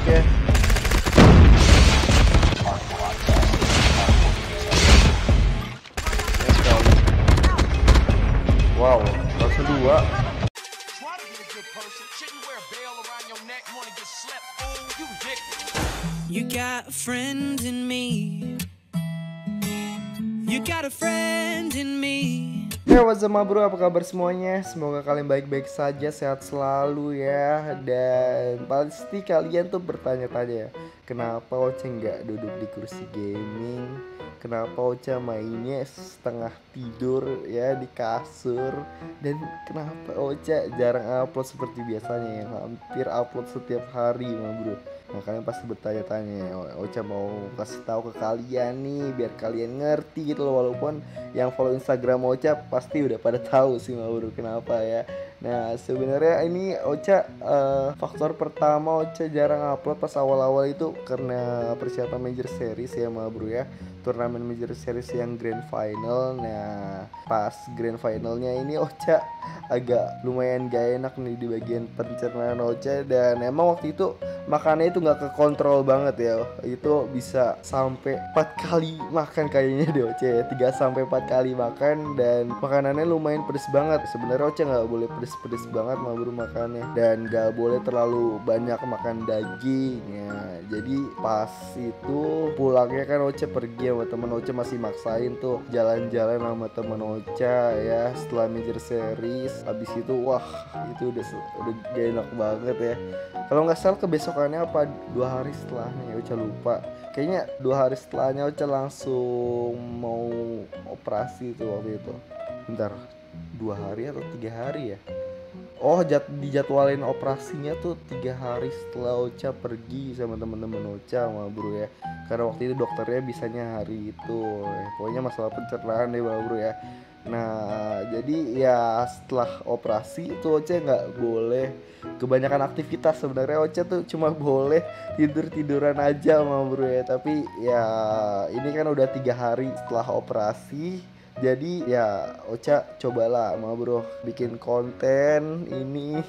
Oke. Wow, langsung dua. You got a friend in me. You got a friend in me. Hey, what's up, bro? Apa kabar semuanya? Semoga kalian baik-baik saja, sehat selalu ya. Dan pasti kalian tuh bertanya-tanya, kenapa Ocha nggak duduk di kursi gaming? Kenapa Ocha mainnya setengah tidur ya di kasur? Dan kenapa Ocha jarang upload seperti biasanya yang hampir upload setiap hari, ma bro? Nah, kalian pasti bertanya-tanya. Ocha mau kasih tahu ke kalian nih biar kalian ngerti gitu loh, walaupun yang follow Instagram Ocha pasti udah pada tahu sih, ma bro, kenapa ya. Nah, sebenarnya ini Ocha faktor pertama Ocha jarang upload pas awal-awal itu karena persiapan Major Series ya, ma bro ya. Turnamen Major Series yang Grand Final. Nah, pas Grand Finalnya ini Ocha agak lumayan gak enak nih di bagian pencernaan Ocha. Dan emang waktu itu makannya itu gak kekontrol banget ya. Itu bisa sampai 4 kali makan kayaknya deh Ocha ya, 3-4 kali makan. Dan makanannya lumayan pedes banget. Sebenarnya Ocha gak boleh pedes pedes banget, ma bro, makannya. Dan gak boleh terlalu banyak makan daging ya. Jadi pas itu pulangnya kan Ocha pergi sama temen Ocha, masih maksain tuh jalan-jalan sama temen Ocha ya setelah Major Series. Habis itu wah itu udah gak enak banget ya. Kalau nggak salah kebesokannya apa 2 hari setelahnya, Ocha lupa. Kayaknya 2 hari setelahnya Ocha langsung mau operasi tuh waktu itu. Bentar, 2 hari atau 3 hari ya? Oh, dijadwalin operasinya tuh 3 hari setelah Ocha pergi sama temen-temen Ocha, ma bro ya. Karena waktu itu dokternya bisanya hari itu. Pokoknya masalah pencernaan deh, ma bro ya. Nah, jadi ya setelah operasi itu Ocha nggak boleh kebanyakan aktivitas. Sebenarnya Ocha tuh cuma boleh tidur-tiduran aja, ma bro ya. Tapi ya ini kan udah 3 hari setelah operasi. Jadi ya Ocha cobalah, ma bro, bikin konten ini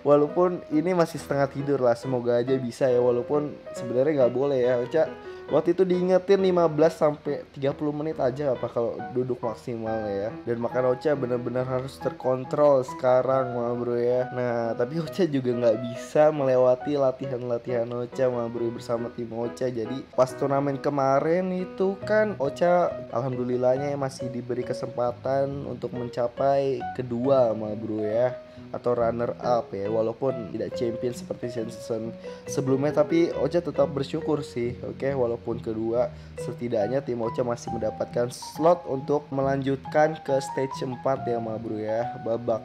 walaupun ini masih setengah tidur lah. Semoga aja bisa ya, walaupun sebenarnya nggak boleh ya Ocha. Waktu itu diingetin 15-30 menit aja apa kalau duduk maksimal ya. Dan makan Ocha benar-benar harus terkontrol sekarang, ma bro ya. Nah, tapi Ocha juga nggak bisa melewati latihan-latihan Ocha, ma bro, bersama tim Ocha. Jadi pas turnamen kemarin itu kan Ocha alhamdulillahnya masih diberi kesempatan untuk mencapai kedua, ma bro ya, atau runner up ya, walaupun tidak champion seperti season sebelumnya. Tapi Ocha tetap bersyukur sih, oke, walaupun kedua, setidaknya tim Ocha masih mendapatkan slot untuk melanjutkan ke stage 4 ya, ma bro ya, babak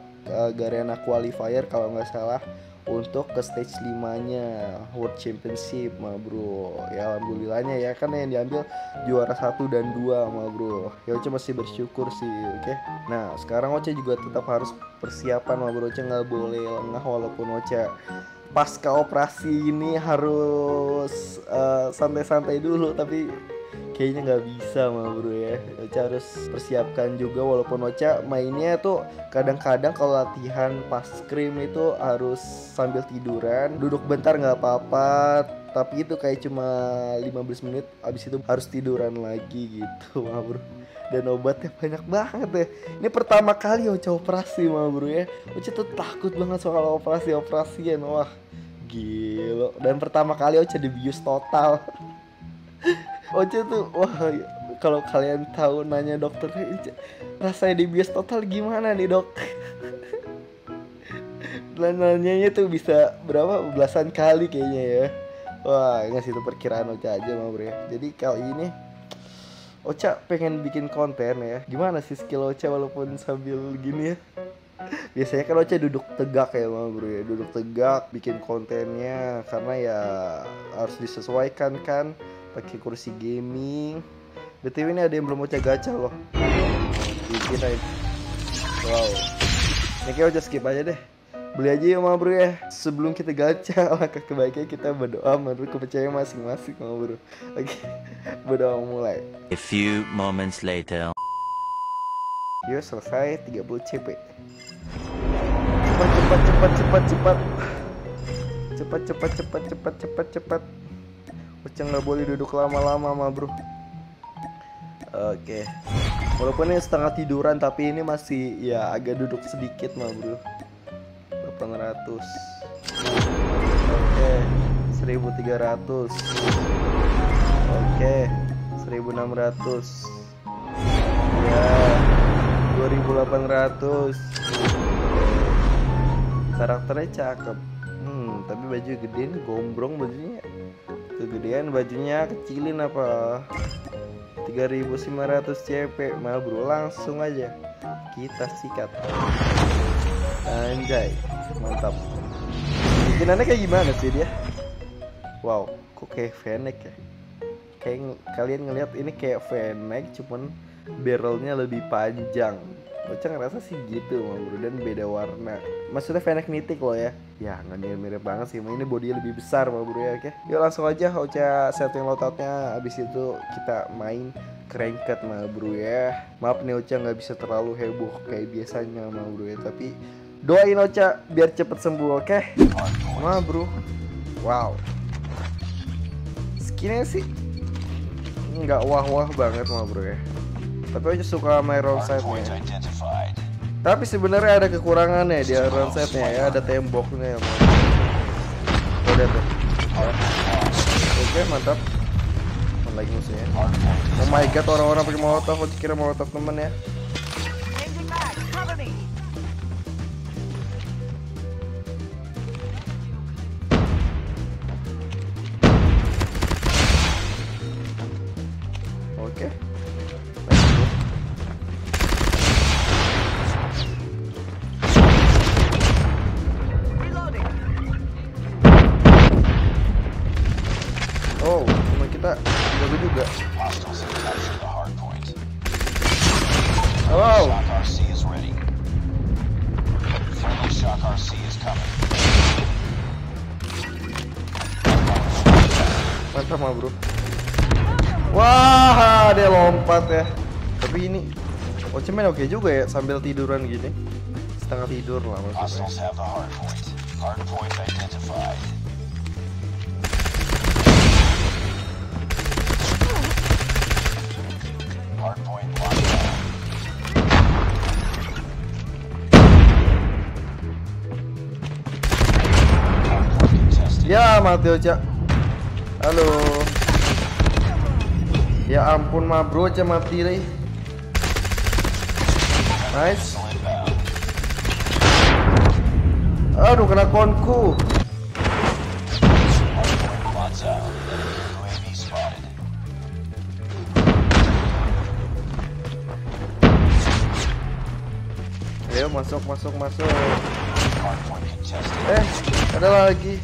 Garena Qualifier kalau nggak salah, untuk ke stage 5-nya World Championship, ma bro. Ya alhamdulillahnya ya, kan yang diambil juara 1 dan 2, ma bro. Ya Ocha masih bersyukur sih, oke. Nah, sekarang Ocha juga tetap harus persiapan, ma bro. Ocha nggak boleh lengah, walaupun Ocha pasca operasi ini harus santai-santai dulu, tapi kayaknya nggak bisa, ma bro ya. Ocha harus persiapkan juga, walaupun Ocha mainnya tuh kadang-kadang kalau latihan pas krim itu harus sambil tiduran. Duduk bentar nggak apa-apa, tapi itu kayak cuma 15 menit, abis itu harus tiduran lagi gitu, ma bro. Dan obatnya banyak banget ya. Ini pertama kali Ocha operasi, ma bro ya. Ocha tuh takut banget soal operasi-operasian, wah gila. Dan pertama kali Ocha dibius total. Ocha tuh, wah, kalau kalian tahu nanya dokter, rasanya dibius total gimana nih dok? Dan nanyanya tuh bisa berapa belasan kali kayaknya ya. Wah, ngasih itu perkiraan Ocha aja, ma bro ya. Jadi kali ini Ocha pengen bikin konten ya. Gimana sih skill Ocha walaupun sambil gini ya? Biasanya kan Ocha duduk tegak ya, ma bro ya, duduk tegak bikin kontennya karena ya harus disesuaikan kan. Pakai kursi gaming. BTW ini ada yang belum Ocha gacha loh. Bikin aja. Wow. Ini kayak Ocha skip aja deh. Beli aja ya, ma bro ya. Sebelum kita gacha, langkah kebaiknya kita berdoa menurut kepercayaan masing-masing, ma bro. Oke. Berdoa mulai. A few moments later. Yo, selesai 30 CP. Cepat. Cepat. Uceng nggak boleh duduk lama-lama mah bro. Oke. Walaupun ini setengah tiduran tapi ini masih ya agak duduk sedikit mah bro. 800. Oke. 1300. Oke. 1600. Ya. 2800. Karakternya cakep, tapi baju gede nih, gombrong bajunya, kegedean bajunya, kecilin apa. 3500 CP mah bro, langsung aja kita sikat, anjay, mantap. Bikinannya kayak gimana sih dia? Wow, kok kayak Fennec ya? Kayak kalian ngelihat ini kayak Fennec, cuman barrelnya lebih panjang. Uceng ngerasa sih gitu mah bro, dan beda warna. Maksudnya Fennec Mythic loh ya. Ya nggak mirip-mirip banget sih, ini bodinya lebih besar mah bro ya. Oke, yuk langsung aja Ocha setting loadoutnya. Abis itu kita main cranked mah bro ya. Maaf nih Ocha nggak bisa terlalu heboh kayak biasanya mah bro ya. Tapi doain Ocha biar cepet sembuh oke. Mah bro, wow. Skinnya sih nggak wah-wah banget mah bro ya. Tapi Ocha suka main round side-nya. Tapi sebenarnya ada kekurangannya di round side-nya ya, ada temboknya ya. Udah tuh. Oke, mantap. Lagi musuhnya. Oh my god, orang-orang pakai molotov, aku kira molotov temen ya. Oke. Juga. Wow. Mantap mah bro. Wah, dia lompat ya. Tapi ini Ocha main oke juga ya sambil tiduran gini. Setengah tidur lah maksudnya. Ya mati Ocha. Halo. Ya ampun mah bro, Ocha mati deh. Nice. Aduh kena konku. Ayo masuk. Ada lagi.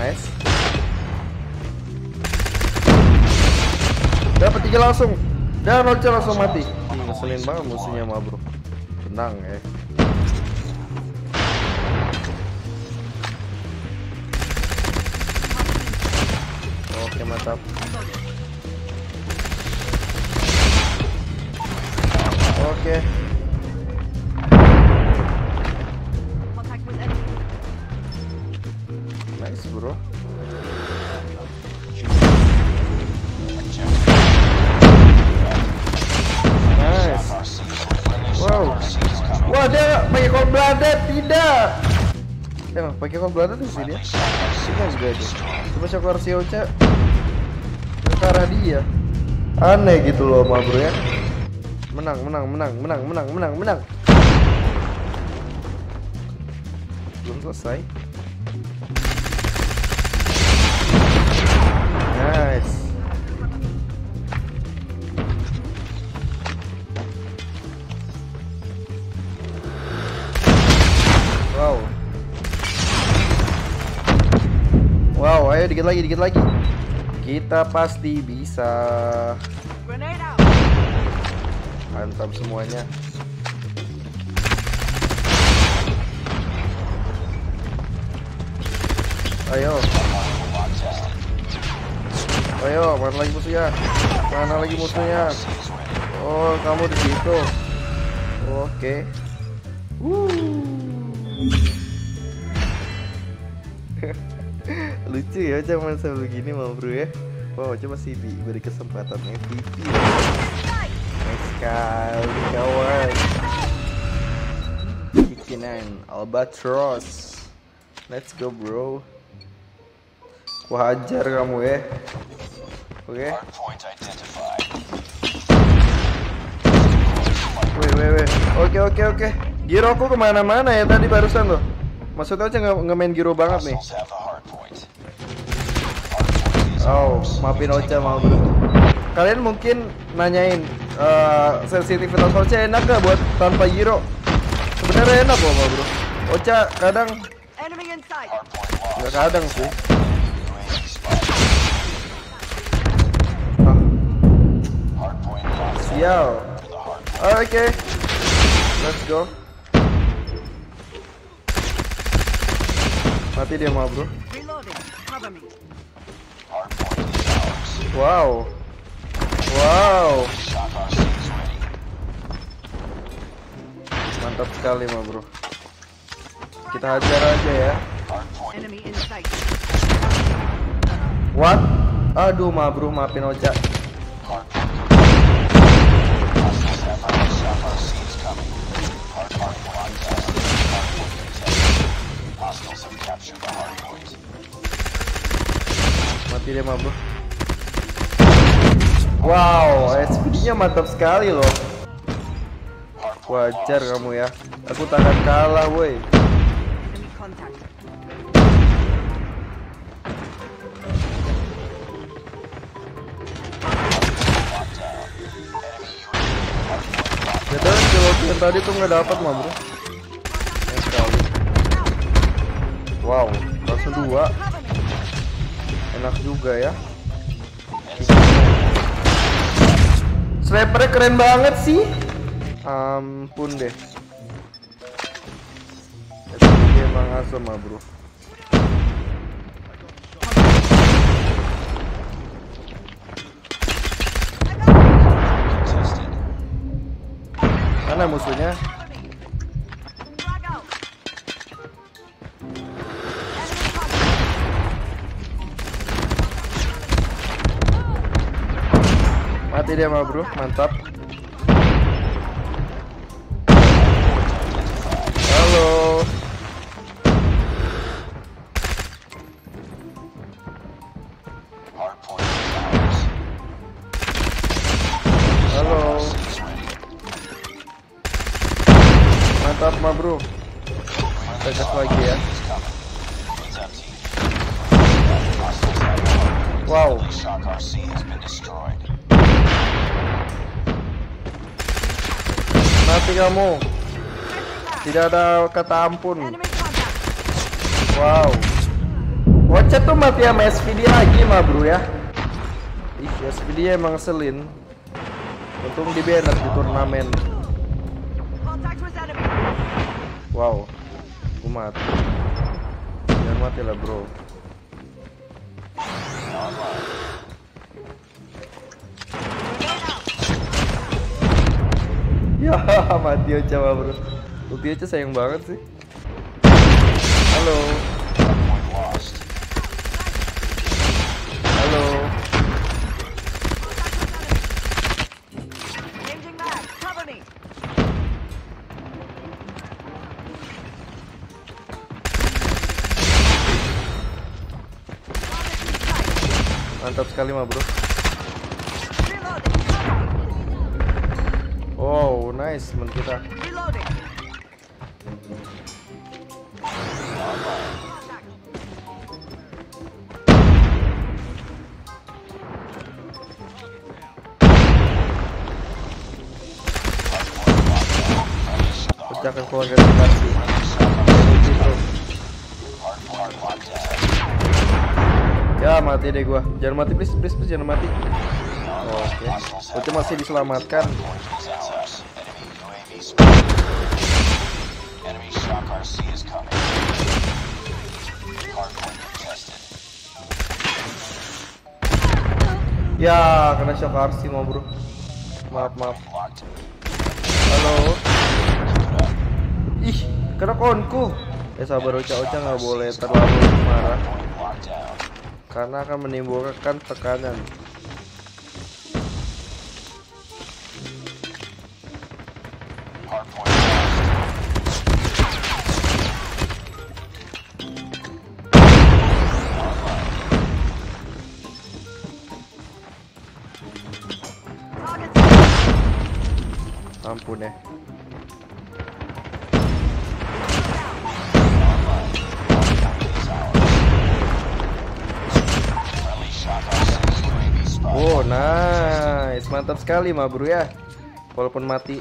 Nice. Dapat 3 langsung. Dan Ocha langsung mati. Ngeselin banget musuhnya mah bro. Tenang ya. Oke mantap. Oke. Nice bro. Nice. Wow. Wah dia pakai cold blooded tidak. Emang pakai cold blooded di sini ya? Kita juga aja. Coba cokor si Ocha. Ke arah dia. Aneh gitu loh mah bro ya. Menang. Belum selesai. Nice. Wow. Wow, ayo dikit lagi. Kita pasti bisa. Mantap semuanya. Ayo, mana lagi musuhnya? Oh, kamu di situ. Oke. Lucu ya zaman selalu gini mau bro ya. Wow, coba sih diberi kesempatan MVP. Nice sekali kawan. Bikinan Albatros. Let's go bro. Wah, hajar kamu ya. Oke. Oke. Giro aku kemana-mana ya tadi barusan loh. Maksudnya aja nggak main giro banget nih. Oh, maafin Ocha mau bro. Kalian mungkin nanyain sensitivitas Ocha enak gak buat tanpa giro? Sebenarnya enak loh bro. Ocha kadang nggak kadang sih. Sial. Oke, let's go. Mati dia mau bro. Wow, mantap sekali mah bro. Kita hajar aja ya. What? Aduh mah bro, maafin Ocha. Mati dia mah bro. Wow, SPD-nya mantap sekali loh. Wajar kamu ya. Aku takkan kalah, woi. Betul, jawaban tadi tuh nggak dapat mah bro. Wow, langsung dua. Enak juga ya. Snipernya keren banget sih. Ampun deh. Ini emang asem ah bro. Mana musuhnya? Mati dia mah bro, mantap. Halo. Halo. Mantap mah bro. Tegas lagi ya. Wow. Mati kamu. Tidak ada kata ampun. Wow, Ocha tuh mati sama SPD lagi mah bro ya. Ih, SPD emang selin. Untung di banner di turnamen. Wow, aku mati. Jangan mati lah bro. Ya, mati Ocha mah bro. Ulti Ocha sayang banget sih. Halo. Halo. Mantap sekali mah bro. Wow, nice teman kita. Pecahkan keluarga dikasih. Ya mati deh gua. Jangan mati please jangan mati. Oh, oke. Ocha masih diselamatkan. Ya, kena shock RC mau bro. Maaf. Halo. Ih, kena konku. Sabar Ocha nggak boleh terlalu marah. karena akan menimbulkan tekanan. Ampun ya. Oh, nice. Mantap sekali mah bro ya. Walaupun mati.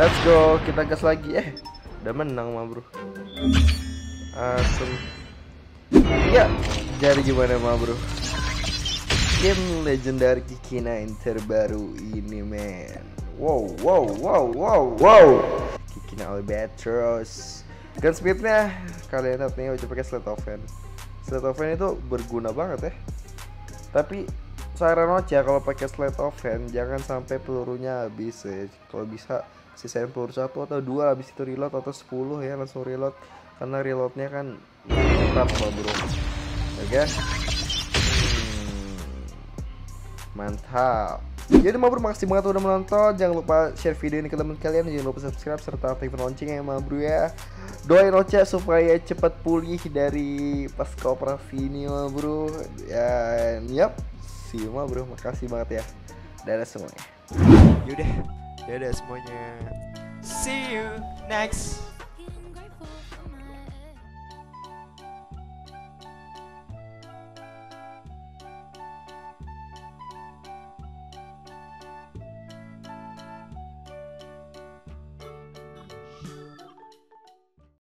Let's go, kita gas lagi. Udah menang mah bro. Asem. Ya, jadi gimana mah bro? Game legendary Kikina yang terbaru ini, men. Wow. Kikina Albatros. Gun speednya kalian lihat nih, udah pakai slide offense. Slide offense itu berguna banget ya. Tapi saran aja kalau pakai slide offense jangan sampai pelurunya habis ya. Kalau bisa sisain peluru 1 atau 2 habis itu reload, atau 10 ya langsung reload, karena reloadnya kan tetap bro. Oke. Mantap. Jadi mabro, makasih banget udah menonton. Jangan lupa share video ini ke teman kalian, jangan lupa subscribe serta aktifkan loncengnya mabro ya. Doain Ocha supaya cepat pulih dari pasca operasi ini mabro. Dan yap, see you mabro. Makasih banget ya. Dadah semuanya. Yaudah, dadah semuanya. See you next.